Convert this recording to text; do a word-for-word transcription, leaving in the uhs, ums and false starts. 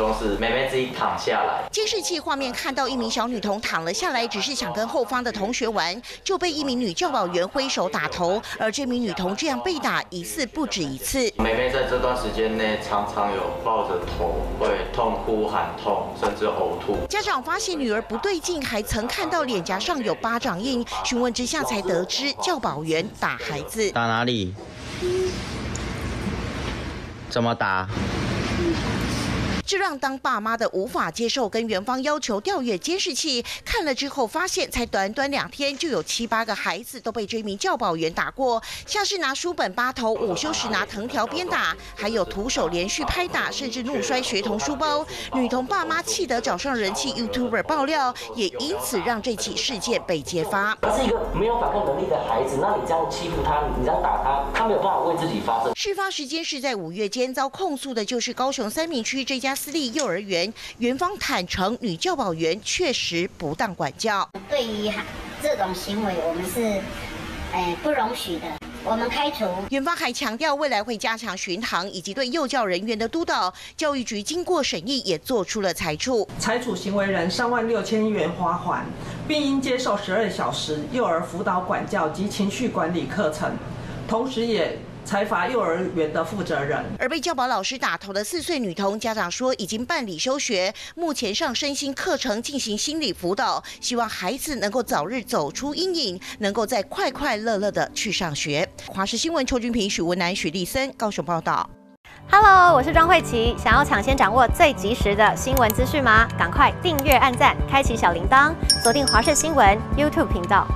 中是妹妹自己躺下来。监视器画面看到一名小女童躺了下来，只是想跟后方的同学玩，就被一名女教保员挥手打头。而这名女童这样被打一次不止一次。妹妹在这段时间内常常有抱着头会痛哭、喊痛，甚至呕吐。家长发现女儿不对劲，还曾看到脸颊上有巴掌印，询问之下才得知教保员打孩子。打哪里？ 怎么打？这让当爸妈的无法接受，跟园方要求调阅监视器。看了之后发现，才短短两天就有七八个孩子都被这名教保员打过，像是拿书本扒头，午休时拿藤条鞭打，还有徒手连续拍打，甚至怒摔学童书包。女童爸妈气得找上人气 YouTuber 爆料，也因此让这起事件被揭发。他是一个没有反抗能力的孩子，那你这样欺负他，你这样打他，他没有办法为自己发声。事发时间是在五月间，遭控诉的就是高雄三民区这家 私立幼儿园，园方坦承女教保员确实不当管教。对于这种行为，我们是，哎，不容许的。 我们开除。园方还强调，未来会加强巡航以及对幼教人员的督导。教育局经过审议，也做出了裁处，裁处行为人三万六千元罚款，并应接受十二小时幼儿辅导管教及情绪管理课程，同时也裁罚幼儿园的负责人。而被教保老师打头的四岁女童，家长说已经办理休学，目前上身心课程进行心理辅导，希望孩子能够早日走出阴影，能够再快快乐乐的去上学。 华视新闻邱君平、许文南、许立森高雄报道。Hello， 我是庄慧琪。想要抢先掌握最及时的新闻资讯吗？赶快订阅、按赞、开启小铃铛，锁定华视新闻 YouTube 频道。